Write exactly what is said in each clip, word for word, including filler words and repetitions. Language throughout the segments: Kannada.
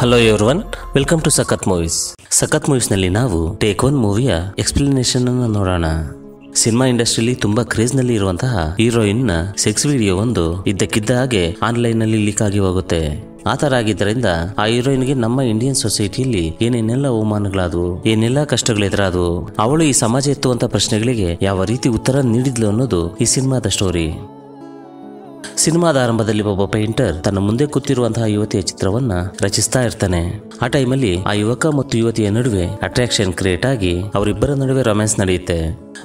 ಹಲೋ ಎವ್ರಿವನ್, ವೆಲ್ಕಮ್ ಟು ಸಖತ್ ಮೂವೀಸ್. ಸಖತ್ ಮೂವೀಸ್ನಲ್ಲಿ ನಾವು ಟೇಕ್ ಒನ್ ಮೂವಿಯ ಎಕ್ಸ್ಪ್ಲನೇಷನ್ ಅನ್ನು ನೋಡೋಣ. ಸಿನಿಮಾ ಇಂಡಸ್ಟ್ರಿಯಲ್ಲಿ ತುಂಬಾ ಕ್ರೇಜ್ನಲ್ಲಿ ಇರುವಂತಹ ಹೀರೋಯಿನ್ನ ಸೆಕ್ಸ್ ವಿಡಿಯೋ ಒಂದು ಇದ್ದಕ್ಕಿದ್ದ ಹಾಗೆ ಆನ್ಲೈನ್ನಲ್ಲಿ ಲೀಕ್ ಆಗಿ ಹೋಗುತ್ತೆ. ಆ ಥರ ಆಗಿದ್ದರಿಂದ ಆ ಹೀರೋಯಿನ್ಗೆ ನಮ್ಮ ಇಂಡಿಯನ್ ಸೊಸೈಟಿಯಲ್ಲಿ ಏನೇನೆಲ್ಲ ಅವಮಾನಗಳಾದವು, ಏನೆಲ್ಲ ಕಷ್ಟಗಳೆದುರಾದವು, ಅವಳು ಈ ಸಮಾಜ ಎತ್ತುವಂತ ಪ್ರಶ್ನೆಗಳಿಗೆ ಯಾವ ರೀತಿ ಉತ್ತರ ನೀಡಿದ್ಲು ಅನ್ನೋದು ಈ ಸಿನಿಮಾದ ಸ್ಟೋರಿ. ಸಿನಿಮಾದ ಆರಂಭದಲ್ಲಿ ಒಬ್ಬ ಪೇಂಟರ್ ತನ್ನ ಮುಂದೆ ಕೂತಿರುವಂತಹ ಯುವತಿಯ ಚಿತ್ರವನ್ನ ರಚಿಸ್ತಾ ಇರ್ತಾನೆ. ಆ ಟೈಮಲ್ಲಿ ಆ ಯುವಕ ಮತ್ತು ಯುವತಿಯ ನಡುವೆ ಅಟ್ರಾಕ್ಷನ್ ಕ್ರಿಯೇಟ್ ಆಗಿ ಅವರಿಬ್ಬರ ನಡುವೆ ರೊಮ್ಯಾನ್ಸ್ ನಡೆಯುತ್ತೆ.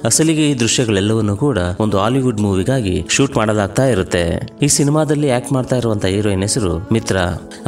ಅಸಲಿಗೆ ಈ ದೃಶ್ಯಗಳೆಲ್ಲವನ್ನೂ ಕೂಡ ಒಂದು ಹಾಲಿವುಡ್ ಮೂವಿಗಾಗಿ ಶೂಟ್ ಮಾಡಲಾಗ್ತಾ ಇರುತ್ತೆ. ಈ ಸಿನಿಮಾದಲ್ಲಿ ಆಕ್ಟ್ ಮಾಡ್ತಾ ಇರುವಂತಹ ಹೀರೋಯಿನ್ ಹೆಸರು ಮಿತ್ರ.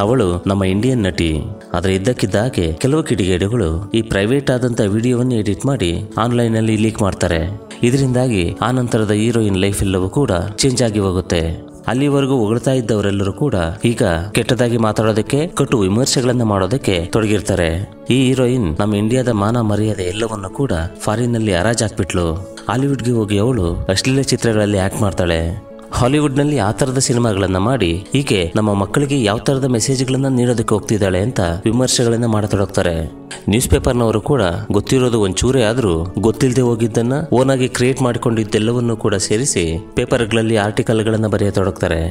ಅವಳು ನಮ್ಮ ಇಂಡಿಯನ್ ನಟಿ. ಆದ್ರೆ ಇದ್ದಕ್ಕಿದ್ದ ಹಾಗೆ ಕೆಲವು ಕಿಡಿಗೇಡಿಗಳು ಈ ಪ್ರೈವೇಟ್ ಆದಂತ ವಿಡಿಯೋವನ್ನು ಎಡಿಟ್ ಮಾಡಿ ಆನ್ಲೈನ್ ನಲ್ಲಿ ಲೀಕ್ ಮಾಡ್ತಾರೆ. ಇದರಿಂದಾಗಿ ಆ ನಂತರದ ಹೀರೋಯಿನ್ ಲೈಫ್ ಎಲ್ಲವೂ ಕೂಡ ಚೇಂಜ್ ಆಗಿ ಹೋಗುತ್ತೆ. ಅಲ್ಲಿವರೆಗೂ ಹೊಗಳ್ತಾ ಇದ್ದವರೆಲ್ಲರೂ ಕೂಡ ಈಗ ಕೆಟ್ಟದಾಗಿ ಮಾತಾಡೋದಕ್ಕೆ, ಕಟು ವಿಮರ್ಶೆಗಳನ್ನ ಮಾಡೋದಕ್ಕೆ ತೊಡಗಿರ್ತಾರೆ. ಈ ಹೀರೋಯಿನ್ ನಮ್ಮ ಇಂಡಿಯಾದ ಮಾನ ಮರ್ಯಾದೆ ಎಲ್ಲವನ್ನು ಕೂಡ ಫಾರಿನ್ ನಲ್ಲಿ ಹರಾಜಾಕ್ಬಿಟ್ಲು. ಹಾಲಿವುಡ್ಗೆ ಹೋಗಿ ಅವಳು ಅಶ್ಲೀಲ ಚಿತ್ರಗಳಲ್ಲಿ ಆಕ್ಟ್ ಮಾಡ್ತಾಳೆ. ಹಾಲಿವುಡ್ ನಲ್ಲಿ ಆ ತರದ ಸಿನಿಮಾಗಳನ್ನ ಮಾಡಿ ಈಕೆ ನಮ್ಮ ಮಕ್ಕಳಿಗೆ ಯಾವ ತರದ ಮೆಸೇಜ್ ಗಳನ್ನ ನೀಡೋದಕ್ಕೆ ಹೋಗ್ತಿದ್ದಾಳೆ ಅಂತ ವಿಮರ್ಶೆಗಳನ್ನ ಮಾಡತೊಡಗ್ತಾರೆ. ನ್ಯೂಸ್ ಪೇಪರ್ನವರು ಕೂಡ ಗೊತ್ತಿರೋದು ಒಂಚೂರೇ ಆದ್ರೂ ಗೊತ್ತಿಲ್ಲದೆ ಹೋಗಿದ್ದನ್ನ ಓನಾಗಿ ಕ್ರಿಯೇಟ್ ಮಾಡಿಕೊಂಡಿದ್ದೆಲ್ಲವನ್ನೂ ಕೂಡ ಸೇರಿಸಿ ಪೇಪರ್ಗಳಲ್ಲಿ ಆರ್ಟಿಕಲ್ ಗಳನ್ನ ಬರೆಯತೊಡಗ್ತಾರೆ.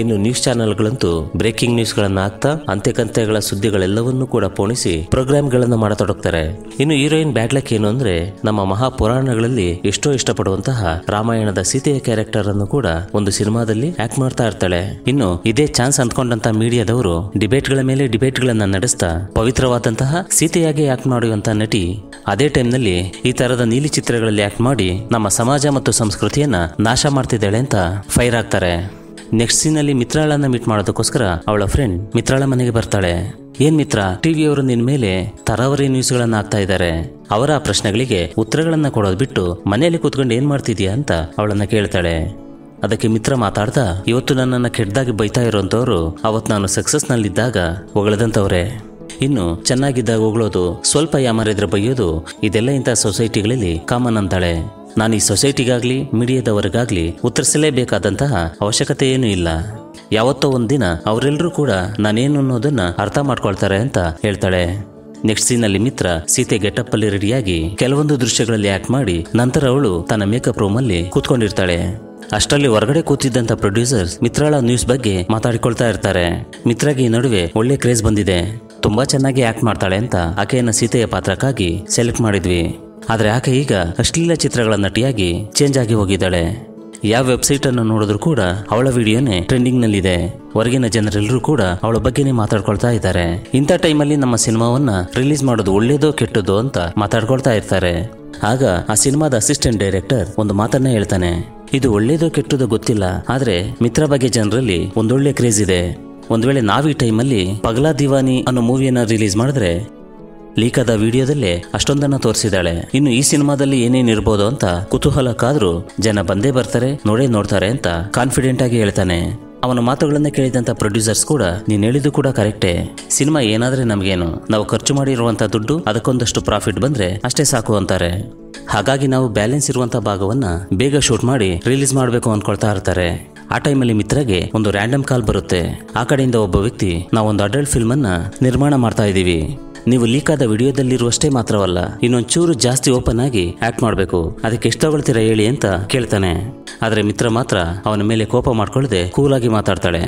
ಇನ್ನು ನ್ಯೂಸ್ ಚಾನೆಲ್ಗಳಂತೂ ಬ್ರೇಕಿಂಗ್ ನ್ಯೂಸ್ ಗಳನ್ನ ಹಾಕ್ತಾ ಅಂತ್ಯಕಂತೆಗಳ ಸುದ್ದಿಗಳೆಲ್ಲವನ್ನೂ ಕೂಡ ಪೋಣಿಸಿ ಪ್ರೋಗ್ರಾಮ್ ಗಳನ್ನ ಮಾಡತೊಡಗ್ತಾರೆ. ಇನ್ನು ಹೀರೋಯಿನ್ ಬ್ಯಾಡ್ಲಕ್ ಏನು ಅಂದ್ರೆ, ನಮ್ಮ ಮಹಾಪುರಾಣಗಳಲ್ಲಿ ಎಷ್ಟೋ ಇಷ್ಟಪಡುವಂತಹ ರಾಮಾಯಣದ ಸೀತೆಯ ಕ್ಯಾರೆಕ್ಟರ್ ಅನ್ನು ಕೂಡ ಒಂದು ಸಿನಿಮಾದಲ್ಲಿ ಆಕ್ಟ್ ಮಾಡ್ತಾ ಇರ್ತಾಳೆ. ಇನ್ನು ಇದೇ ಚಾನ್ಸ್ ಅಂದ್ಕೊಂಡಂತಹ ಮೀಡಿಯಾದವರು ಡಿಬೇಟ್ ಗಳ ಮೇಲೆ ಡಿಬೇಟ್ ಗಳನ್ನ ನಡೆಸ್ತಾ ಪವಿತ್ರವಾದಂತಹ ಸೀತೆಯಾಗಿ ಆಕ್ಟ್ ಮಾಡುವಂತಹ ನಟಿ ಅದೇ ಟೈಮ್ ನಲ್ಲಿ ಈ ತರದ ನೀಲಿ ಚಿತ್ರಗಳಲ್ಲಿ ಆಕ್ಟ್ ಮಾಡಿ ನಮ್ಮ ಸಮಾಜ ಮತ್ತು ಸಂಸ್ಕೃತಿಯನ್ನ ನಾಶ ಮಾಡ್ತಿದ್ದಾಳೆ ಅಂತ ಫೈರ್ ಆಗ್ತಾರೆ. ನೆಕ್ಸ್ಟ್ ಸೀನ್ ಅಲ್ಲಿ ಮಿತ್ರಾಳನ್ನ ಮೀಟ್ ಮಾಡೋದಕ್ಕೋಸ್ಕರ ಅವಳ ಫ್ರೆಂಡ್ ಮಿತ್ರಾಳ ಮನೆಗೆ ಬರ್ತಾಳೆ. ಏನ್ ಮಿತ್ರ, ಟಿವಿಯವರು ನಿನ್ ಮೇಲೆ ತರಾವರಿ ನ್ಯೂಸ್ ಗಳನ್ನ ಹಾಕ್ತಾ ಇದ್ದಾರೆ, ಅವರ ಪ್ರಶ್ನೆಗಳಿಗೆ ಉತ್ತರಗಳನ್ನ ಕೊಡೋದು ಬಿಟ್ಟು ಮನೆಯಲ್ಲಿ ಕೂತ್ಕೊಂಡು ಏನ್ ಮಾಡ್ತಿದ್ಯಾ ಅಂತ ಅವಳನ್ನ ಕೇಳ್ತಾಳೆ. ಅದಕ್ಕೆ ಮಿತ್ರ ಮಾತಾಡ್ತಾ, ಇವತ್ತು ನನ್ನನ್ನ ಕೆಟ್ಟದಾಗಿ ಬೈತಾ ಇರೋಂಥವ್ರು ಅವತ್ ನಾನು ಸಕ್ಸಸ್ ನಲ್ಲಿದ್ದಾಗ ಹೊಗಳದಂತವ್ರೆ, ಇನ್ನು ಚೆನ್ನಾಗಿದ್ದಾಗ ಹೊಗಳೋದು, ಸ್ವಲ್ಪ ಯಾಮಾರಿದ್ರೆ ಬೈಯೋದು, ಇದೆಲ್ಲ ಇಂಥ ಸೊಸೈಟಿಗಳಲ್ಲಿ ಕಾಮನ್ ಅಂತಾಳೆ. ನಾನು ಈ ಸೊಸೈಟಿಗಾಗ್ಲಿ ಮೀಡಿಯಾದವರಿಗಾಗ್ಲಿ ಉತ್ತರಿಸಲೇಬೇಕಾದಂತಹ ಅವಶ್ಯಕತೆ ಏನೂ ಇಲ್ಲ, ಯಾವತ್ತೋ ಒಂದಿನ ಅವರೆಲ್ಲರೂ ಕೂಡ ನಾನೇನು ಅನ್ನೋದನ್ನ ಅರ್ಥ ಮಾಡ್ಕೊಳ್ತಾರೆ ಅಂತ ಹೇಳ್ತಾಳೆ. ನೆಕ್ಸ್ಟ್ ಸೀನ್ ಅಲ್ಲಿ ಮಿತ್ರ ಸೀತೆ ಗೆಟಪ್ ಅಲ್ಲಿ ರೆಡಿಯಾಗಿ ಕೆಲವೊಂದು ದೃಶ್ಯಗಳಲ್ಲಿ ಆಕ್ಟ್ ಮಾಡಿ ನಂತರ ಅವಳು ತನ್ನ ಮೇಕಪ್ ರೂಮ್ ಅಲ್ಲಿ ಕೂತ್ಕೊಂಡಿರ್ತಾಳೆ. ಅಷ್ಟರಲ್ಲಿ ಹೊರಗಡೆ ಕೂತಿದ್ದಂತ ಪ್ರೊಡ್ಯೂಸರ್ಸ್ ಮಿತ್ರಾಳ ನ್ಯೂಸ್ ಬಗ್ಗೆ ಮಾತಾಡಿಕೊಳ್ತಾ ಇರ್ತಾರೆ. ಮಿತ್ರಾಗೆ ಈ ನಡುವೆ ಒಳ್ಳೆ ಕ್ರೇಜ್ ಬಂದಿದೆ, ತುಂಬಾ ಚೆನ್ನಾಗಿ ಆಕ್ಟ್ ಮಾಡ್ತಾಳೆ ಅಂತ ಆಕೆಯನ್ನ ಸೀತೆಯ ಪಾತ್ರಕ್ಕಾಗಿ ಸೆಲೆಕ್ಟ್ ಮಾಡಿದ್ವಿ. ಆದರೆ ಆಕೆ ಈಗ ಅಶ್ಲೀಲ ಚಿತ್ರಗಳ ನಟಿಯಾಗಿ ಚೇಂಜ್ ಆಗಿ ಹೋಗಿದ್ದಾಳೆ. ಯಾವ ವೆಬ್ಸೈಟ್ ಅನ್ನು ನೋಡಿದ್ರು ಕೂಡ ಅವಳ ವಿಡಿಯೋನೇ ಟ್ರೆಂಡಿಂಗ್ ನಲ್ಲಿದೆ. ಹೊರಗಿನ ಜನರೆಲ್ಲರೂ ಕೂಡ ಅವಳ ಬಗ್ಗೆನೇ ಮಾತಾಡ್ಕೊಳ್ತಾ ಇದ್ದಾರೆ. ಇಂಥ ಟೈಮಲ್ಲಿ ನಮ್ಮ ಸಿನಿಮಾವನ್ನ ರಿಲೀಸ್ ಮಾಡೋದು ಒಳ್ಳೇದೋ ಕೆಟ್ಟದೋ ಅಂತ ಮಾತಾಡ್ಕೊಳ್ತಾ ಇರ್ತಾರೆ. ಆಗ ಆ ಸಿನಿಮಾದ ಅಸಿಸ್ಟೆಂಟ್ ಡೈರೆಕ್ಟರ್ ಒಂದು ಮಾತನ್ನ ಹೇಳ್ತಾನೆ, ಇದು ಒಳ್ಳೇದೋ ಕೆಟ್ಟದೋ ಗೊತ್ತಿಲ್ಲ, ಆದ್ರೆ ಮಿತ್ರ ಬಗ್ಗೆ ಜನರಲ್ಲಿ ಒಂದೊಳ್ಳೆ ಕ್ರೇಜ್ ಇದೆ. ಒಂದ್ ವೇಳೆ ನಾವ್ ಈ ಟೈಮಲ್ಲಿ ಪಗಲಾ ದಿವಾನಿ ಅನ್ನೋ ಮೂವಿಯನ್ನ ರಿಲೀಸ್ ಮಾಡಿದ್ರೆ ಲೀಕ್ ಆದ ವಿಡಿಯೋದಲ್ಲೇ ಅಷ್ಟೊಂದನ್ನ ತೋರಿಸಿದಾಳೆ, ಇನ್ನು ಈ ಸಿನಿಮಾದಲ್ಲಿ ಏನೇನ್ ಇರ್ಬೋದು ಅಂತ ಕುತೂಹಲಕ್ಕಾದ್ರೂ ಜನ ಬಂದೇ ಬರ್ತಾರೆ, ನೋಡೇ ನೋಡ್ತಾರೆ ಅಂತ ಕಾನ್ಫಿಡೆಂಟ್ ಆಗಿ ಹೇಳ್ತಾನೆ. ಅವನ ಮಾತುಗಳನ್ನ ಕೇಳಿದಂತ ಪ್ರೊಡ್ಯೂಸರ್ಸ್ ಕೂಡ, ನೀನ್ ಹೇಳಿದ್ದು ಕೂಡ ಕರೆಕ್ಟೇ, ಸಿನಿಮಾ ಏನಾದ್ರೆ ನಮ್ಗೇನು, ನಾವು ಖರ್ಚು ಮಾಡಿರುವಂತ ದುಡ್ಡು ಅದಕ್ಕೊಂದಷ್ಟು ಪ್ರಾಫಿಟ್ ಬಂದ್ರೆ ಅಷ್ಟೇ ಸಾಕು ಅಂತಾರೆ. ಹಾಗಾಗಿ ನಾವು ಬ್ಯಾಲೆನ್ಸ್ ಇರುವಂತ ಭಾಗವನ್ನ ಬೇಗ ಶೂಟ್ ಮಾಡಿ ರಿಲೀಸ್ ಮಾಡಬೇಕು ಅನ್ಕೊಳ್ತಾ ಇರ್ತಾರೆ. ಆ ಟೈಮಲ್ಲಿ ಮಿತ್ರಗೆ ಒಂದು ರ್ಯಾಂಡಮ್ ಕಾಲ್ ಬರುತ್ತೆ. ಆ ಕಡೆಯಿಂದ ಒಬ್ಬ ವ್ಯಕ್ತಿ, ನಾವೊಂದು ಅಡಲ್ಟ್ ಫಿಲ್ಮ್ ಅನ್ನ ನಿರ್ಮಾಣ ಮಾಡ್ತಾ ಇದೀವಿ, ನೀವು ಲೀಕ್ ಆದ ವಿಡಿಯೋದಲ್ಲಿರುವಷ್ಟೇ ಮಾತ್ರವಲ್ಲ, ಇನ್ನೊಂಚೂರು ಜಾಸ್ತಿ ಓಪನ್ ಆಗಿ ಆಕ್ಟ್ ಮಾಡಬೇಕು, ಅದಕ್ಕೆ ಎಷ್ಟು ತಗೊಳ್ತೀರಾ ಹೇಳಿ ಅಂತ ಕೇಳ್ತಾನೆ. ಆದರೆ ಮಿತ್ರ ಮಾತ್ರ ಅವನ ಮೇಲೆ ಕೋಪ ಮಾಡ್ಕೊಳ್ಳದೆ ಕೂಲಾಗಿ ಮಾತಾಡ್ತಾಳೆ.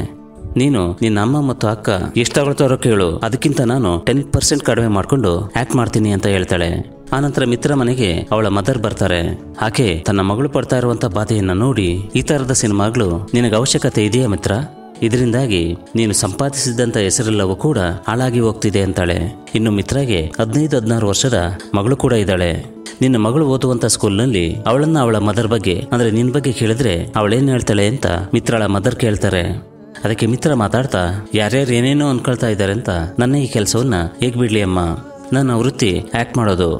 ನೀನು ನಿನ್ನ ಅಮ್ಮ ಮತ್ತು ಅಕ್ಕ ಎಷ್ಟು ತಗೊಳ್ತಾರೋ ಕೇಳು, ಅದಕ್ಕಿಂತ ನಾನು ಟೆನ್ ಪರ್ಸೆಂಟ್ ಕಡಿಮೆ ಮಾಡಿಕೊಂಡು ಆಕ್ಟ್ ಮಾಡ್ತೀನಿ ಅಂತ ಹೇಳ್ತಾಳೆ. ಆನಂತರ ಮಿತ್ರ ಮನೆಗೆ ಅವಳ ಮದರ್ ಬರ್ತಾರೆ. ಆಕೆ ತನ್ನ ಮಗಳು ಪಡ್ತಾ ಇರುವಂತ ಬಾಧೆಯನ್ನ ನೋಡಿ, ಈ ತರದ ಸಿನಿಮಾಗಳು ನಿನಗೆ ಅವಶ್ಯಕತೆ ಇದೆಯಾ ಮಿತ್ರ, ಇದರಿಂದಾಗಿ ನೀನು ಸಂಪಾದಿಸಿದಂತ ಹೆಸರೆಲ್ಲವೂ ಕೂಡ ಹಾಳಾಗಿ ಹೋಗ್ತಿದೆ ಅಂತಾಳೆ. ಇನ್ನು ಮಿತ್ರಗೆ ಹದಿನೈದು ಹದಿನಾರು ವರ್ಷದ ಮಗಳು ಕೂಡ ಇದ್ದಾಳೆ. ನಿನ್ನ ಮಗಳು ಓದುವಂತ ಸ್ಕೂಲ್ನಲ್ಲಿ ಅವಳನ್ನ ಅವಳ ಮದರ್ ಬಗ್ಗೆ, ಅಂದ್ರೆ ನಿನ್ ಬಗ್ಗೆ ಕೇಳಿದ್ರೆ ಅವಳೇನ್ ಹೇಳ್ತಾಳೆ ಅಂತ ಮಿತ್ರಳ ಮದರ್ ಕೇಳ್ತಾರೆ. ಅದಕ್ಕೆ ಮಿತ್ರ ಮಾತಾಡ್ತಾ, ಯಾರ್ಯಾರು ಏನೇನೋ ಅನ್ಕೊಳ್ತಾ ಇದ್ದಾರೆ ಅಂತ ನನ್ನ ಈ ಕೆಲಸವನ್ನ ಹೇಗ್ ಬಿಡ್ಲಿ ಅಮ್ಮ, ನನ್ನ ವೃತ್ತಿ ಆಕ್ಟ್ ಮಾಡೋದು,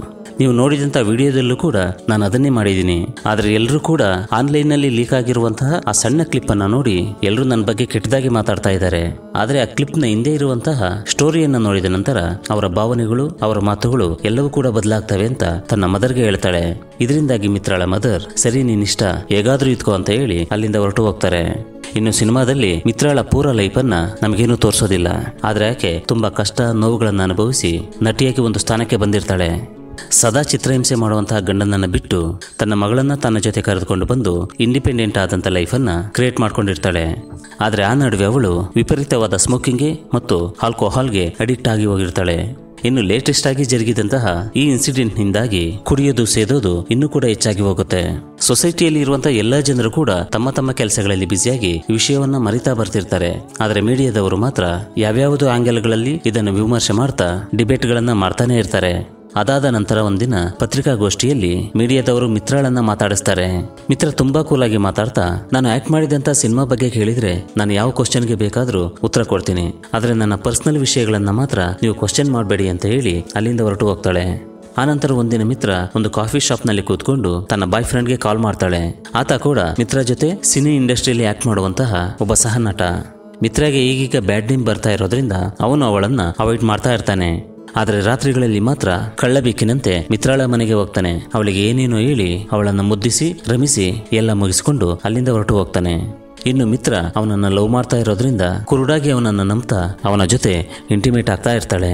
ನೀವು ನೋಡಿದಂಥ ವಿಡಿಯೋದಲ್ಲೂ ಕೂಡ ನಾನು ಅದನ್ನೇ ಮಾಡಿದ್ದೀನಿ, ಆದರೆ ಎಲ್ಲರೂ ಕೂಡ ಆನ್ಲೈನ್ನಲ್ಲಿ ಲೀಕ್ ಆಗಿರುವಂತಹ ಆ ಸಣ್ಣ ಕ್ಲಿಪ್ಪನ್ನು ನೋಡಿ ಎಲ್ಲರೂ ನನ್ನ ಬಗ್ಗೆ ಕೆಟ್ಟದಾಗಿ ಮಾತಾಡ್ತಾ ಇದ್ದಾರೆ. ಆದರೆ ಆ ಕ್ಲಿಪ್ನ ಹಿಂದೆ ಇರುವಂತಹ ಸ್ಟೋರಿಯನ್ನು ನೋಡಿದ ನಂತರ ಅವರ ಭಾವನೆಗಳು, ಅವರ ಮಾತುಗಳು ಎಲ್ಲವೂ ಕೂಡ ಬದಲಾಗ್ತವೆ ಅಂತ ತನ್ನ ಮದರ್ಗೆ ಹೇಳ್ತಾಳೆ. ಇದರಿಂದಾಗಿ ಮಿತ್ರಾಳ ಮದರ್, ಸರಿ ನೀನಿಷ್ಟ ಹೇಗಾದ್ರೂ ಇದ್ಕೋ ಅಂತ ಹೇಳಿ ಅಲ್ಲಿಂದ ಹೊರಟು ಹೋಗ್ತಾರೆ. ಇನ್ನು ಸಿನಿಮಾದಲ್ಲಿ ಮಿತ್ರಾಳ ಪೂರ ಲೈಫ್ ಅನ್ನು ನಮಗೇನು ತೋರಿಸೋದಿಲ್ಲ. ಆದರೆ ಆಕೆ ತುಂಬಾ ಕಷ್ಟ ನೋವುಗಳನ್ನು ಅನುಭವಿಸಿ ನಟಿಯಾಗಿ ಒಂದು ಸ್ಥಾನಕ್ಕೆ ಬಂದಿರ್ತಾಳೆ. ಸದಾ ಚಿತ್ರಹಿಂಸೆ ಮಾಡುವಂತಹ ಗಂಡನನ್ನ ಬಿಟ್ಟು ತನ್ನ ಮಗಳನ್ನ ತನ್ನ ಜೊತೆ ಕರೆದುಕೊಂಡು ಬಂದು ಇಂಡಿಪೆಂಡೆಂಟ್ ಆದಂತ ಲೈಫ್ ಅನ್ನು ಕ್ರಿಯೇಟ್ ಮಾಡ್ಕೊಂಡಿರ್ತಾಳೆ. ಆದರೆ ಆ ನಡುವೆ ಅವಳು ವಿಪರೀತವಾದ ಸ್ಮೋಕಿಂಗ್ಗೆ ಮತ್ತು ಆಲ್ಕೋಹಾಲ್ಗೆ ಅಡಿಕ್ಟ್ ಆಗಿ ಹೋಗಿರ್ತಾಳೆ. ಇನ್ನು ಲೇಟೆಸ್ಟ್ ಆಗಿ ಜರುಗಿದಂತಹ ಈ ಇನ್ಸಿಡೆಂಟ್ ನಿಂದಾಗಿ ಕುಡಿಯೋದು ಸೇದೋದು ಇನ್ನೂ ಕೂಡ ಹೆಚ್ಚಾಗಿ ಹೋಗುತ್ತೆ. ಸೊಸೈಟಿಯಲ್ಲಿ ಇರುವಂತಹ ಎಲ್ಲಾ ಜನರು ಕೂಡ ತಮ್ಮ ತಮ್ಮ ಕೆಲಸಗಳಲ್ಲಿ ಬ್ಯುಸಿಯಾಗಿ ವಿಷಯವನ್ನ ಮರಿತಾ ಬರ್ತಿರ್ತಾರೆ. ಆದರೆ ಮೀಡಿಯಾದವರು ಮಾತ್ರ ಯಾವ್ಯಾವುದೋ ಆಂಗಲ್ಗಳಲ್ಲಿ ಇದನ್ನು ವಿಮರ್ಶೆ ಮಾಡ್ತಾ ಡಿಬೇಟ್ಗಳನ್ನ ಮಾಡ್ತಾನೆ ಇರ್ತಾರೆ. ಅದಾದ ನಂತರ ಒಂದಿನ ಪತ್ರಿಕಾಗೋಷ್ಠಿಯಲ್ಲಿ ಮೀಡಿಯಾದವರು ಮಿತ್ರಾಳನ್ನ ಮಾತಾಡಿಸ್ತಾರೆ. ಮಿತ್ರ ತುಂಬಾ ಕೂಲಾಗಿ ಮಾತಾಡ್ತಾ, ನಾನು ಆಕ್ಟ್ ಮಾಡಿದಂತ ಸಿನಿಮಾ ಬಗ್ಗೆ ಕೇಳಿದ್ರೆ ನಾನು ಯಾವ ಕ್ವಶನ್ಗೆ ಬೇಕಾದರೂ ಉತ್ತರ ಕೊಡ್ತೀನಿ, ಆದರೆ ನನ್ನ ಪರ್ಸನಲ್ ವಿಷಯಗಳನ್ನ ಮಾತ್ರ ನೀವು ಕ್ವಶನ್ ಮಾಡಬೇಡಿ ಅಂತ ಹೇಳಿ ಅಲ್ಲಿಂದ ಹೊರಟು ಹೋಗ್ತಾಳೆ. ಆನಂತರ ಒಂದಿನ ಮಿತ್ರ ಒಂದು ಕಾಫಿ ಶಾಪ್ ನಲ್ಲಿ ಕೂತ್ಕೊಂಡು ತನ್ನ ಬಾಯ್ ಫ್ರೆಂಡ್ಗೆ ಕಾಲ್ ಮಾಡ್ತಾಳೆ. ಆತ ಕೂಡ ಮಿತ್ರ ಜೊತೆ ಸಿನಿ ಇಂಡಸ್ಟ್ರಿಯಲ್ಲಿ ಆಕ್ಟ್ ಮಾಡುವಂತಹ ಒಬ್ಬ ಸಹನಟ. ಮಿತ್ರಗೆ ಈಗೀಗ ಬ್ಯಾಡ್ ನೇಮ್ ಬರ್ತಾ ಇರೋದ್ರಿಂದ ಅವನು ಅವಳನ್ನ ಅವಾಯ್ಡ್ ಮಾಡ್ತಾ ಇರ್ತಾನೆ. ಆದರೆ ರಾತ್ರಿಗಳಲ್ಲಿ ಮಾತ್ರ ಕಳ್ಳ ಬೇಕಿನಂತೆ ಮಿತ್ರಾಳ ಮನೆಗೆ ಹೋಗ್ತಾನೆ. ಅವಳಿಗೆ ಏನೇನೋ ಹೇಳಿ ಅವಳನ್ನು ಮುದ್ದಿಸಿ ರಮಿಸಿ ಎಲ್ಲ ಮುಗಿಸಿಕೊಂಡು ಅಲ್ಲಿಂದ ಹೊರಟು ಹೋಗ್ತಾನೆ. ಇನ್ನು ಮಿತ್ರ ಅವನನ್ನು ಲವ್ ಮಾಡ್ತಾ ಇರೋದ್ರಿಂದ ಕುರುಡಾಗಿ ಅವನನ್ನು ನಂಬ್ತಾ ಅವನ ಜೊತೆ ಇಂಟಿಮೇಟ್ ಆಗ್ತಾ ಇರ್ತಾಳೆ.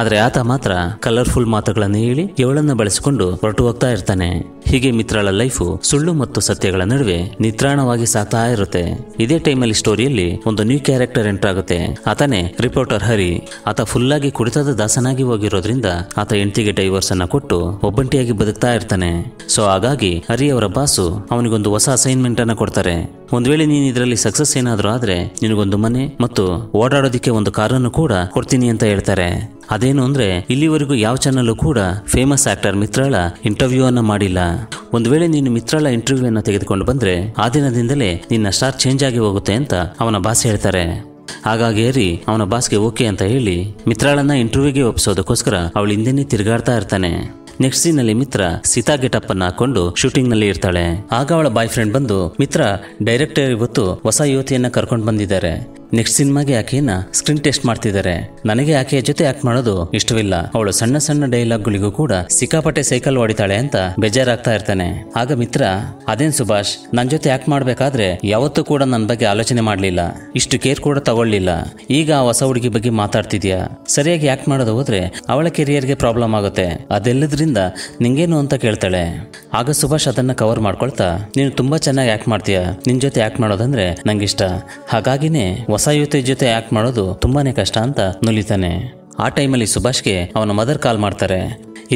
ಆದರೆ ಆತ ಮಾತ್ರ ಕಲರ್ಫುಲ್ ಮಾತುಗಳನ್ನು ಹೇಳಿ ಇವಳನ್ನು ಬಳಸಿಕೊಂಡು ಹೊರಟು ಹೋಗ್ತಾ ಇರ್ತಾನೆ. ಹೀಗೆ ಮಿತ್ರಾಳ ಲೈಫು ಸುಳ್ಳು ಮತ್ತು ಸತ್ಯಗಳ ನಡುವೆ ನಿತ್ರಾಣವಾಗಿ ಸಾತಾ ಇರುತ್ತೆ. ಇದೇ ಟೈಮಲ್ಲಿ ಸ್ಟೋರಿಯಲ್ಲಿ ಒಂದು ನ್ಯೂ ಕ್ಯಾರೆಕ್ಟರ್ ಎಂಟರ್ ಆಗುತ್ತೆ. ಆತನೇ ರಿಪೋರ್ಟರ್ ಹರಿ. ಆತ ಫುಲ್ಲಾಗಿ ಕುಡಿತದ ದಾಸನಾಗಿ ಹೋಗಿರೋದ್ರಿಂದ ಆತ ಹೆಂಡತಿಗೆ ಡೈವರ್ಸ್ ಅನ್ನ ಕೊಟ್ಟು ಒಬ್ಬಂಟಿಯಾಗಿ ಬದುಕ್ತಾ ಇರ್ತಾನೆ. ಸೊ ಹಾಗಾಗಿ ಹರಿ ಅವರ ಬಾಸು ಅವನಿಗೊಂದು ಹೊಸ ಅಸೈನ್ಮೆಂಟ್ ಅನ್ನ ಕೊಡ್ತಾರೆ. ಒಂದ್ ವೇಳೆ ನೀನು ಇದರಲ್ಲಿ ಸಕ್ಸಸ್ ಏನಾದರೂ ಆದ್ರೆ ನಿನಗೊಂದು ಮನೆ ಮತ್ತು ಓಡಾಡೋದಿಕ್ಕೆ ಒಂದು ಕಾರನ್ನು ಕೂಡ ಕೊಡ್ತೀನಿ ಅಂತ ಹೇಳ್ತಾರೆ. ಅದೇನು ಅಂದ್ರೆ ಇಲ್ಲಿವರೆಗೂ ಯಾವ ಚಾನಲ್ ಕೂಡ ಫೇಮಸ್ ಆಕ್ಟರ್ ಮಿತ್ರಾಳ ಇಂಟರ್ವ್ಯೂ ಅನ್ನ ಮಾಡಿಲ್ಲ. ಒಂದ್ ವೇಳೆ ನೀನು ಮಿತ್ರಾಳ ಇಂಟರ್ವ್ಯೂ ಅನ್ನ ತೆಗೆದುಕೊಂಡು ಬಂದ್ರೆ ಆ ದಿನದಿಂದಲೇ ನಿನ್ನ ಸ್ಟಾರ್ ಚೇಂಜ್ ಆಗಿ ಹೋಗುತ್ತೆ ಅಂತ ಅವನ ಬಾಸ್ ಹೇಳ್ತಾರೆ. ಹಾಗಾಗಿ ಹರಿ ಅವನ ಬಾಸ್ಗೆ ಓಕೆ ಅಂತ ಹೇಳಿ ಮಿತ್ರಾಳನ್ನ ಇಂಟರ್ವ್ಯೂಗೆ ಒಪ್ಪಿಸೋದಕ್ಕೋಸ್ಕರ ಅವಳ ಹಿಂದೆನೆ ತಿರುಗಾಡ್ತಾ ಇರ್ತಾನೆ. ನೆಕ್ಸ್ಟ್ ಸೀನ್ ಅಲ್ಲಿ ಮಿತ್ರ ಸೀತಾ ಗೆಟಪ್ ಅನ್ನ ಹಾಕೊಂಡು ಶೂಟಿಂಗ್ ನಲ್ಲಿ ಇರ್ತಾಳೆ. ಆಗ ಅವಳ ಬಾಯ್ ಫ್ರೆಂಡ್ ಬಂದು, ಮಿತ್ರ ಡೈರೆಕ್ಟರ್ ಇವತ್ತು ಹೊಸ ಯುವತಿಯನ್ನ ಕರ್ಕೊಂಡು ಬಂದಿದ್ದಾರೆ, ನೆಕ್ಸ್ಟ್ ಸಿನಿಮಾಗೆ ಆಕೆಯನ್ನ ಸ್ಕ್ರೀನ್ ಟೆಸ್ಟ್ ಮಾಡ್ತಿದ್ದಾರೆ, ನನಗೆ ಆಕೆಯ ಜೊತೆ ಆಕ್ಟ್ ಮಾಡೋದು ಇಷ್ಟವಿಲ್ಲ, ಅವಳು ಸಣ್ಣ ಸಣ್ಣ ಡೈಲಾಗ್ಗಳಿಗೂ ಕೂಡ ಸಿಕ್ಕಾಪಟ್ಟೆ ಸೈಕಲ್ ಹೊಡಿತಾಳೆ ಅಂತ ಬೇಜಾರಾಗ್ತಾ ಇರ್ತಾನೆ. ಆಗ ಮಿತ್ರ, ಅದೇನ್ ಸುಭಾಷ್, ನನ್ನ ಜೊತೆ ಆಕ್ಟ್ ಮಾಡ್ಬೇಕಾದ್ರೆ ಯಾವತ್ತೂ ಕೂಡ ನನ್ನ ಬಗ್ಗೆ ಆಲೋಚನೆ ಮಾಡ್ಲಿಲ್ಲ, ಇಷ್ಟು ಕೇರ್ ಕೂಡ ತಗೊಳ್ಳಿಲ್ಲ, ಈಗ ಆ ಹೊಸ ಹುಡುಗಿ ಬಗ್ಗೆ ಮಾತಾಡ್ತಿದ್ಯಾ, ಸರಿಯಾಗಿ ಆಕ್ಟ್ ಮಾಡೋದು ಹೋದ್ರೆ ಅವಳ ಕೆರಿಯರ್ಗೆ ಪ್ರಾಬ್ಲಮ್ ಆಗುತ್ತೆ, ಅದೆಲ್ಲದ್ರಿಂದ ನಿಂಗೇನು ಅಂತ ಕೇಳ್ತಾಳೆ. ಆಗ ಸುಭಾಷ್ ಅದನ್ನ ಕವರ್ ಮಾಡ್ಕೊಳ್ತಾ, ನೀನು ತುಂಬಾ ಚೆನ್ನಾಗಿ ಆಕ್ಟ್ ಮಾಡ್ತೀಯಾ, ನಿನ್ ಜೊತೆ ಆಕ್ಟ್ ಮಾಡೋದಂದ್ರೆ ನಂಗಿಷ್ಟ, ಹಾಗಾಗಿನೇ ಹೊಸ ಯುವತಿ ಜೊತೆ ಆಕ್ಟ್ ಮಾಡೋದು ತುಂಬಾನೇ ಕಷ್ಟ ಅಂತ ನುಲಿತಾನೆ. ಆ ಟೈಮಲ್ಲಿ ಸುಭಾಷ್ಗೆ ಅವನ ಮದರ್ ಕಾಲ್ ಮಾಡ್ತಾರೆ.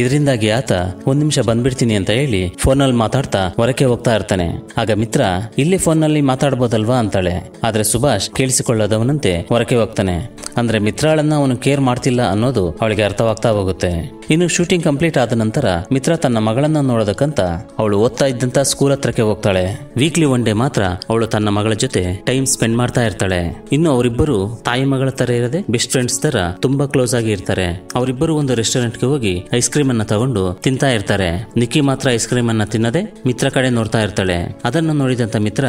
ಇದರಿಂದಾಗಿ ಆತ ಒಂದ್ ನಿಮಿಷ ಬಂದ್ಬಿಡ್ತೀನಿ ಅಂತ ಹೇಳಿ ಫೋನಲ್ಲಿ ಮಾತಾಡ್ತಾ ಹೊರಕ್ಕೆ ಹೋಗ್ತಾ ಇರ್ತಾನೆ. ಆಗ ಮಿತ್ರ, ಇಲ್ಲಿ ಫೋನಲ್ಲಿ ಮಾತಾಡ್ಬೋದಲ್ವಾ ಅಂತಾಳೆ. ಆದ್ರೆ ಸುಭಾಷ್ ಕೇಳಿಸಿಕೊಳ್ಳೋದವನಂತೆ ಹೊರಕ್ಕೆ ಹೋಗ್ತಾನೆ. ಅಂದ್ರೆ ಮಿತ್ರಾಳನ್ನ ಅವನು ಕೇರ್ ಮಾಡ್ತಿಲ್ಲ ಅನ್ನೋದು ಅವಳಿಗೆ ಅರ್ಥವಾಗ್ತಾ ಹೋಗುತ್ತೆ. ಇನ್ನು ಶೂಟಿಂಗ್ ಕಂಪ್ಲೀಟ್ ಆದ ನಂತರ ಮಿತ್ರ ತನ್ನ ಮಗಳನ್ನ ನೋಡೋದಕ್ಕಂತ ಅವಳು ಓದ್ತಾ ಇದ್ದಂತ ಸ್ಕೂಲ್ ಹತ್ರಕ್ಕೆ ಹೋಗ್ತಾಳೆ. ವೀಕ್ಲಿ ಒನ್ ಡೇ ಮಾತ್ರ ಅವಳು ತನ್ನ ಮಗಳ ಜೊತೆ ಟೈಮ್ ಸ್ಪೆಂಡ್ ಮಾಡ್ತಾ ಇರ್ತಾಳೆ. ಇನ್ನು ಅವರಿಬ್ಬರು ತಾಯಿ ಮಗಳ ತರ ಇರದೆ ಬೆಸ್ಟ್ ಫ್ರೆಂಡ್ಸ್ ತರ ತುಂಬಾ ಕ್ಲೋಸ್ ಆಗಿ ಇರ್ತಾರೆ. ಅವರಿಬ್ಬರು ಒಂದು ರೆಸ್ಟೋರೆಂಟ್ಗೆ ಹೋಗಿ ಐಸ್ ಕ್ರೀಮ್ ಅನ್ನ ತಗೊಂಡು ತಿಂತಾ ಇರ್ತಾರೆ. ನಿಕ್ಕಿ ಮಾತ್ರ ಐಸ್ ಕ್ರೀಮ್ ಅನ್ನ ತಿನ್ನದೆ ಮಿತ್ರ ಕಡೆ ನೋಡ್ತಾ ಇರ್ತಾಳೆ. ಅದನ್ನು ನೋಡಿದಂತ ಮಿತ್ರ,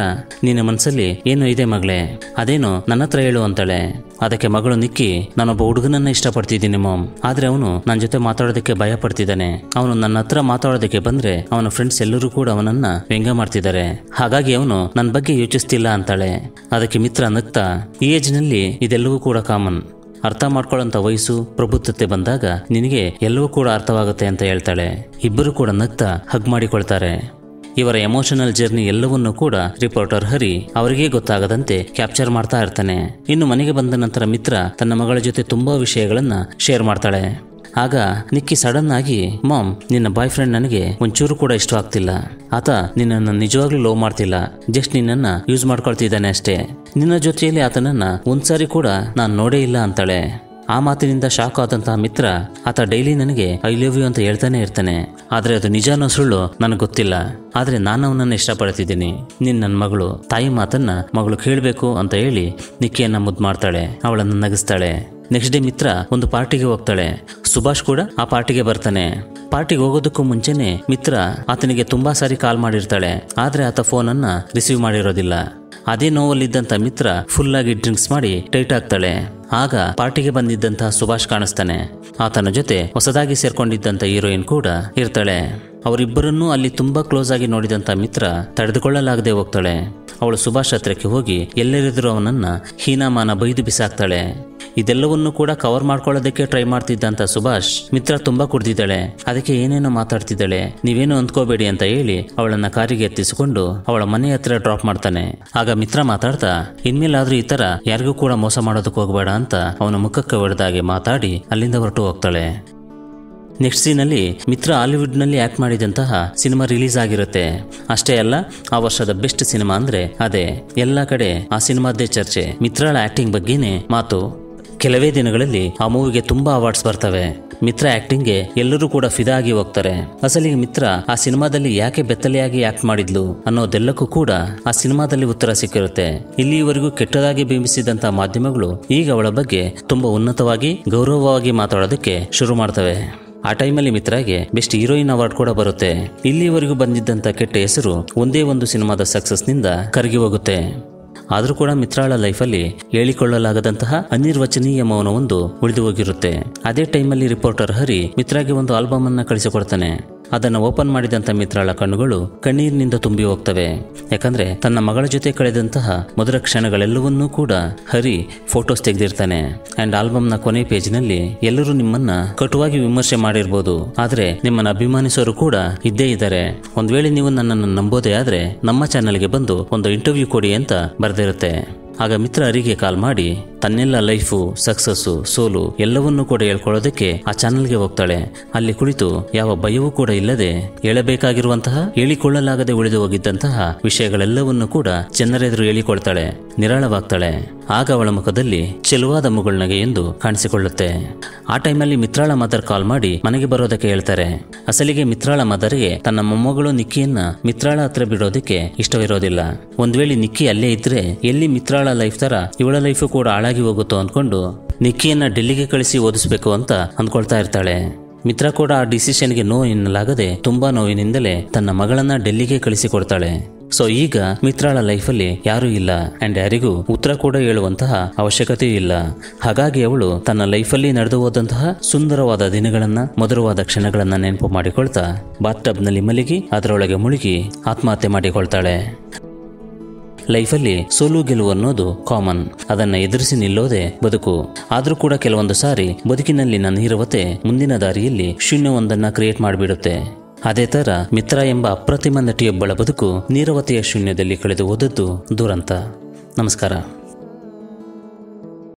ನಿನ್ನ ಮನಸ್ಸಲ್ಲಿ ಏನು ಇದೆ ಮಗಳೇ, ಅದೇನು ನನ್ನ ಹತ್ರ ಹೇಳು ಅಂತಾಳೆ. ಅದಕ್ಕೆ ಮಗಳು ನಿಕ್ಕಿ, ನಾನೊಬ್ಬ ಹುಡುಗನನ್ನ ಇಷ್ಟಪಡ್ತಿದ್ದೀನಿ ಮಾಮ್, ಆದ್ರೆ ಅವನು ನನ್ನ ಜೊತೆ ಮಾತಾಡೋದಕ್ಕೆ ಭಯ ಪಡ್ತಿದ್ದಾನೆ, ಅವನು ನನ್ನ ಹತ್ರ ಮಾತಾಡೋದಕ್ಕೆ ಬಂದ್ರೆ ಅವನ ಫ್ರೆಂಡ್ಸ್ ಎಲ್ಲರೂ ಕೂಡ ಅವನನ್ನ ವ್ಯಂಗ್ಯ ಮಾಡ್ತಿದ್ದಾರೆ, ಹಾಗಾಗಿ ಅವನು ನನ್ನ ಬಗ್ಗೆ ಯೋಚಿಸ್ತಿಲ್ಲ ಅಂತಾಳೆ. ಅದಕ್ಕೆ ಮಿತ್ರ ನಗ್ತಾ, ಈ ಏಜ್ ನಲ್ಲಿ ಇದೆಲ್ಲವೂ ಕೂಡ ಕಾಮನ್, ಅರ್ಥ ಮಾಡ್ಕೊಳ್ಳೋಂಥ ವಯಸ್ಸು ಪ್ರಬುದ್ಧತೆ ಬಂದಾಗ ನಿನಗೆ ಎಲ್ಲವೂ ಕೂಡ ಅರ್ಥವಾಗುತ್ತೆ ಅಂತ ಹೇಳ್ತಾಳೆ. ಇಬ್ಬರು ಕೂಡ ನಗ್ತಾ ಹಗ್ ಮಾಡಿಕೊಳ್ತಾರೆ. ಇವರ ಎಮೋಷನಲ್ ಜರ್ನಿ ಎಲ್ಲವನ್ನೂ ಕೂಡ ರಿಪೋರ್ಟರ್ ಹರಿ ಅವರಿಗೆ ಗೊತ್ತಾಗದಂತೆ ಕ್ಯಾಪ್ಚರ್ ಮಾಡ್ತಾ ಇರ್ತಾನೆ. ಇನ್ನು ಮನೆಗೆ ಬಂದ ನಂತರ ಮಿತ್ರ ತನ್ನ ಮಗಳ ಜೊತೆ ತುಂಬಾ ವಿಷಯಗಳನ್ನ ಶೇರ್ ಮಾಡ್ತಾಳೆ. ಆಗ ನಿಕ್ಕಿ ಸಡನ್ ಆಗಿ, ಮಾಮ್, ನಿನ್ನ ಬಾಯ್ ಫ್ರೆಂಡ್ ನನಗೆ ಒಂಚೂರು ಕೂಡ ಇಷ್ಟ ಆಗ್ತಿಲ್ಲ, ಆತ ನಿನ್ನನ್ನು ನಿಜವಾಗ್ಲೂ ಲವ್ ಮಾಡ್ತಿಲ್ಲ, ಜಸ್ಟ್ ನಿನ್ನನ್ನ ಯೂಸ್ ಮಾಡ್ಕೊಳ್ತಿದ್ದಾನೆ ಅಷ್ಟೇ, ನಿನ್ನ ಜೊತೆಯಲ್ಲಿ ಆತನನ್ನ ಒಂದ್ಸಾರಿ ಕೂಡ ನಾನು ನೋಡೇ ಇಲ್ಲ ಅಂತಾಳೆ. ಆ ಮಾತಿನಿಂದ ಶಾಕ್ ಆದಂತಹ ಮಿತ್ರ, ಆತ ಡೈಲಿ ನನಗೆ ಐ ಲವ್ ಯು ಅಂತ ಹೇಳ್ತಾನೆ ಇರ್ತಾನೆ, ಆದ್ರೆ ಅದು ನಿಜಾನೋ ಸುಳ್ಳು ನನಗೆ ಗೊತ್ತಿಲ್ಲ, ಆದ್ರೆ ನಾನು ಅವನನ್ನ ಇಷ್ಟಪಡ್ತಿದ್ದೀನಿ, ನೀನ್ ನನ್ನ ಮಗಳು, ತಾಯಿ ಮಾತನ್ನ ಮಗಳು ಕೇಳಬೇಕು ಅಂತ ಹೇಳಿ ನಿಕ್ಕಿಯನ್ನ ಮುದ್ದು ಮಾಡ್ತಾಳೆ, ಅವಳನ್ನು ನಗಿಸ್ತಾಳೆ. ನೆಕ್ಸ್ಟ್ ಡೇ ಮಿತ್ರ ಒಂದು ಪಾರ್ಟಿಗೆ ಹೋಗ್ತಾಳೆ. ಸುಭಾಷ್ ಕೂಡ ಆ ಪಾರ್ಟಿಗೆ ಬರ್ತಾನೆ. ಪಾರ್ಟಿಗೆ ಹೋಗೋದಕ್ಕೂ ಮುಂಚೆನೆ ಮಿತ್ರ ಆತನಿಗೆ ತುಂಬಾ ಸಾರಿ ಕಾಲ್ ಮಾಡಿರ್ತಾಳೆ, ಆದ್ರೆ ಆತ ಫೋನ್ ಅನ್ನ ರಿಸೀವ್ ಮಾಡಿರೋದಿಲ್ಲ. ಅದೇ ನೋವಲ್ಲಿದ್ದಂಥ ಮಿತ್ರ ಫುಲ್ ಆಗಿ ಡ್ರಿಂಕ್ಸ್ ಮಾಡಿ ಟೈಟ್ ಆಗ್ತಾಳೆ. ಆಗ ಪಾರ್ಟಿಗೆ ಬಂದಿದ್ದಂತಹ ಸುಭಾಷ್ ಕಾಣಿಸ್ತಾನೆ. ಆತನ ಜೊತೆ ಹೊಸದಾಗಿ ಸೇರ್ಕೊಂಡಿದ್ದಂಥ ಹೀರೋಯಿನ್ ಕೂಡ ಇರ್ತಾಳೆ. ಅವರಿಬ್ಬರನ್ನೂ ಅಲ್ಲಿ ತುಂಬಾ ಕ್ಲೋಸ್ ಆಗಿ ನೋಡಿದಂತ ಮಿತ್ರ ತಡೆದುಕೊಳ್ಳಲಾಗದೆ ಹೋಗ್ತಾಳೆ. ಅವಳು ಸುಭಾಷ್ ಹತ್ರಕ್ಕೆ ಹೋಗಿ ಎಲ್ಲರಿದ್ರೂ ಅವನನ್ನ ಹೀನಾಮಾನ ಬೈದು ಬಿಸಾಕ್ತಾಳೆ. ಇದೆಲ್ಲವನ್ನೂ ಕೂಡ ಕವರ್ ಮಾಡ್ಕೊಳ್ಳೋದಕ್ಕೆ ಟ್ರೈ ಮಾಡ್ತಿದ್ದಂತ ಸುಭಾಷ್ ಮಿತ್ರ ತುಂಬಾ ಕುಡಿದಿದ್ದಾಳೆ, ಅದಕ್ಕೆ ಏನೇನೋ ಮಾತಾಡ್ತಿದ್ದಾಳೆ, ನೀವೇನು ಅಂದ್ಕೋಬೇಡಿ ಅಂತ ಹೇಳಿ ಅವಳನ್ನ ಕಾರಿಗೆ ಎತ್ತಿಸಿಕೊಂಡು ಅವಳ ಮನೆ ಹತ್ರ ಡ್ರಾಪ್ ಮಾಡ್ತಾನೆ. ಆಗ ಮಿತ್ರ ಮಾತಾಡ್ತಾ, ಇನ್ಮೇಲಾದ್ರೂ ಈ ತರ ಯಾರಿಗೂ ಕೂಡ ಮೋಸ ಮಾಡೋದಕ್ಕೆ ಹೋಗಬೇಡ ಅಂತ ಅವನ ಮುಖಕ್ಕೆ ಹೊಡೆದಾಗೆ ಮಾತಾಡಿ ಅಲ್ಲಿಂದ ಹೊರಟು ಹೋಗ್ತಾಳೆ. ನೆಕ್ಸ್ಟ್ ಸೀನಲ್ಲಿ ಮಿತ್ರ ಹಾಲಿವುಡ್ನಲ್ಲಿ ಆ್ಯಕ್ಟ್ ಮಾಡಿದಂತಹ ಸಿನಿಮಾ ರಿಲೀಸ್ ಆಗಿರುತ್ತೆ. ಅಷ್ಟೇ ಅಲ್ಲ, ಆ ವರ್ಷದ ಬೆಸ್ಟ್ ಸಿನಿಮಾ ಅಂದರೆ ಅದೇ. ಎಲ್ಲ ಕಡೆ ಆ ಸಿನಿಮಾದ್ದೇ ಚರ್ಚೆ, ಮಿತ್ರಳ ಆ್ಯಕ್ಟಿಂಗ್ ಬಗ್ಗೆನೇ ಮಾತು. ಕೆಲವೇ ದಿನಗಳಲ್ಲಿ ಆ ಮೂವಿಗೆ ತುಂಬ ಅವಾರ್ಡ್ಸ್ ಬರ್ತವೆ. ಮಿತ್ರ ಆ್ಯಕ್ಟಿಂಗ್ಗೆ ಎಲ್ಲರೂ ಕೂಡ ಫಿದಾ ಆಗಿ ಹೋಗ್ತಾರೆ. ಅಸಲಿಗೆ ಮಿತ್ರ ಆ ಸಿನಿಮಾದಲ್ಲಿ ಯಾಕೆ ಬೆತ್ತಲೆಯಾಗಿ ಆ್ಯಕ್ಟ್ ಮಾಡಿದ್ಲು ಅನ್ನೋದೆಲ್ಲಕ್ಕೂ ಕೂಡ ಆ ಸಿನಿಮಾದಲ್ಲಿ ಉತ್ತರ ಸಿಕ್ಕಿರುತ್ತೆ. ಇಲ್ಲಿಯವರೆಗೂ ಕೆಟ್ಟದಾಗಿ ಬಿಂಬಿಸಿದಂಥ ಮಾಧ್ಯಮಗಳು ಈಗ ಅವಳ ಬಗ್ಗೆ ತುಂಬ ಉನ್ನತವಾಗಿ ಗೌರವವಾಗಿ ಮಾತಾಡೋದಕ್ಕೆ ಶುರು ಮಾಡ್ತವೆ. ಆ ಟೈಮಲ್ಲಿ ಮಿತ್ರಾಗೆ ಬೆಸ್ಟ್ ಹೀರೋಯಿನ್ ಅವಾರ್ಡ್ ಕೂಡ ಬರುತ್ತೆ. ಇಲ್ಲಿಯವರೆಗೂ ಬಂದಿದ್ದಂಥ ಕೆಟ್ಟ ಹೆಸರು ಒಂದೇ ಒಂದು ಸಿನಿಮಾದ ಸಕ್ಸಸ್ನಿಂದ ಕರಗಿ ಹೋಗುತ್ತೆ. ಆದರೂ ಕೂಡ ಮಿತ್ರಾಳ ಲೈಫಲ್ಲಿ ಹೇಳಿಕೊಳ್ಳಲಾಗದಂತಹ ಅನಿರ್ವಚನೀಯ ಮೌನವೊಂದು ಉಳಿದು ಹೋಗಿರುತ್ತೆ. ಅದೇ ಟೈಮಲ್ಲಿ ರಿಪೋರ್ಟರ್ ಹರಿ ಮಿತ್ರಾಗೆ ಒಂದು ಆಲ್ಬಮ್ ಅನ್ನ ಕಳಿಸಿಕೊಡ್ತಾನೆ. ಅದನ್ನು ಓಪನ್ ಮಾಡಿದಂಥ ಮಿತ್ರಾಳ ಕಣ್ಣುಗಳು ಕಣ್ಣೀರಿನಿಂದ ತುಂಬಿ ಹೋಗ್ತವೆ. ಯಾಕಂದ್ರೆ ತನ್ನ ಮಗಳ ಜೊತೆ ಕಳೆದಂತಹ ಮೊದಲ ಕ್ಷಣಗಳೆಲ್ಲವನ್ನೂ ಕೂಡ ಹರಿ ಫೋಟೋಸ್ ತೆಗೆದಿರ್ತಾನೆ. ಅಂಡ್ ಆಲ್ಬಮ್ನ ಕೊನೆ ಪೇಜ್ನಲ್ಲಿ ಎಲ್ಲರೂ ನಿಮ್ಮನ್ನ ಕಟುವಾಗಿ ವಿಮರ್ಶೆ ಮಾಡಿರ್ಬೋದು, ಆದರೆ ನಿಮ್ಮನ್ನ ಅಭಿಮಾನಿಸೋರು ಕೂಡ ಇದ್ದೇ ಇದ್ದಾರೆ. ಒಂದ್ ವೇಳೆ ನೀವು ನನ್ನನ್ನು ನಂಬೋದೇ ಆದ್ರೆ ನಮ್ಮ ಚಾನೆಲ್ಗೆ ಬಂದು ಒಂದು ಇಂಟರ್ವ್ಯೂ ಕೊಡಿ ಅಂತ ಬರೆದಿರುತ್ತೆ. ಆಗ ಮಿತ್ರ ಹರಿಗೆ ಕಾಲ್ ಮಾಡಿ ತನ್ನೆಲ್ಲ ಲೈಫು, ಸಕ್ಸಸ್ಸು, ಸೋಲು ಎಲ್ಲವನ್ನೂ ಕೂಡ ಹೇಳ್ಕೊಳ್ಳೋದಕ್ಕೆ ಆ ಚಾನಲ್ಗೆ ಹೋಗ್ತಾಳೆ. ಅಲ್ಲಿ ಕುಳಿತು ಯಾವ ಭಯವೂ ಕೂಡ ಇಲ್ಲದೆ ಹೇಳಬೇಕಾಗಿರುವಂತಹ, ಹೇಳಿಕೊಳ್ಳಲಾಗದೆ ಉಳಿದು ಹೋಗಿದ್ದಂತಹ ವಿಷಯಗಳೆಲ್ಲವನ್ನೂ ಕೂಡ ಜನರೆದುರು ಹೇಳಿಕೊಳ್ತಾಳೆ, ನಿರಾಳವಾಗ್ತಾಳೆ. ಆಗ ಅವಳ ಮುಖದಲ್ಲಿ ಚೆಲುವಾದ ಮುಗುಳ್ನಗೆ ಎಂದು ಕಾಣಿಸಿಕೊಳ್ಳುತ್ತೆ. ಆ ಟೈಮಲ್ಲಿ ಮಿತ್ರಾಳ ಮದರ್ ಕಾಲ್ ಮಾಡಿ ಮನೆಗೆ ಬರೋದಕ್ಕೆ ಹೇಳ್ತಾರೆ. ಅಸಲಿಗೆ ಮಿತ್ರಾಳ ಮದರ್ಗೆ ತನ್ನ ಮೊಮ್ಮಗಳು ನಿಕ್ಕಿಯನ್ನ ಮಿತ್ರಾಳ ಹತ್ರ ಬಿಡೋದಕ್ಕೆ ಇಷ್ಟವಿರೋದಿಲ್ಲ. ಒಂದ್ ವೇಳೆ ನಿಕ್ಕಿ ಅಲ್ಲೇ ಇದ್ರೆ ಎಲ್ಲಿ ಮಿತ್ರಾಳ ಲೈಫ್ ತರ ಇವಳ ಲೈಫು ಕೂಡ ಹಾಳಾಗಿ ಹೋಗುತ್ತೋ ಅಂದ್ಕೊಂಡು ನಿಕ್ಕಿಯನ್ನ ಡೆಲ್ಲಿಗೆ ಕಳಿಸಿ ಓದಿಸ್ಬೇಕು ಅಂತ ಅಂದ್ಕೊಳ್ತಾ ಇರ್ತಾಳೆ. ಮಿತ್ರ ಕೂಡ ಆ ಡಿಸಿಷನ್ಗೆ ನೋ ಎನ್ನಲಾಗದೆ ತುಂಬಾ ನೋವಿನಿಂದಲೇ ತನ್ನ ಮಗಳನ್ನ ಡೆಲ್ಲಿಗೆ ಕಳಿಸಿಕೊಡ್ತಾಳೆ. ಸೊ ಈಗ ಮಿತ್ರಾಳ ಲೈಫಲ್ಲಿ ಯಾರೂ ಇಲ್ಲ, ಅಂಡ್ ಯಾರಿಗೂ ಉತ್ತರ ಕೂಡ ಹೇಳುವಂತಹ ಅವಶ್ಯಕತೆಯೂ ಇಲ್ಲ. ಹಾಗಾಗಿ ಅವಳು ತನ್ನ ಲೈಫಲ್ಲಿ ನಡೆದು ಹೋದಂತಹ ಸುಂದರವಾದ ದಿನಗಳನ್ನ, ಮಧುರವಾದ ಕ್ಷಣಗಳನ್ನ ನೆನಪು ಮಾಡಿಕೊಳ್ತಾ ಬಾತ್ಟಬ್ನಲ್ಲಿ ಮಲಗಿ ಅದರೊಳಗೆ ಮುಳುಗಿ ಆತ್ಮಹತ್ಯೆ ಮಾಡಿಕೊಳ್ತಾಳೆ. ಲೈಫಲ್ಲಿ ಸೋಲು ಗೆಲುವು ಅನ್ನೋದು ಕಾಮನ್, ಅದನ್ನ ಎದುರಿಸಿ ನಿಲ್ಲೋದೆ ಬದುಕು. ಆದ್ರೂ ಕೂಡ ಕೆಲವೊಂದು ಸಾರಿ ಬದುಕಿನಲ್ಲಿನ ನೀರವತೆ ಮುಂದಿನ ದಾರಿಯಲ್ಲಿ ಶೂನ್ಯವೊಂದನ್ನ ಕ್ರಿಯೇಟ್ ಮಾಡಿಬಿಡುತ್ತೆ. ಅದೇ ತರ ಮಿತ್ರ ಎಂಬ ಅಪ್ರತಿಮ ನಟಿಯೊಬ್ಬಳ ಬದುಕು ನೀರವತೆಯ ಶೂನ್ಯದಲ್ಲಿ ಕಳೆದು ಹೋದದ್ದು ದುರಂತ. ನಮಸ್ಕಾರ.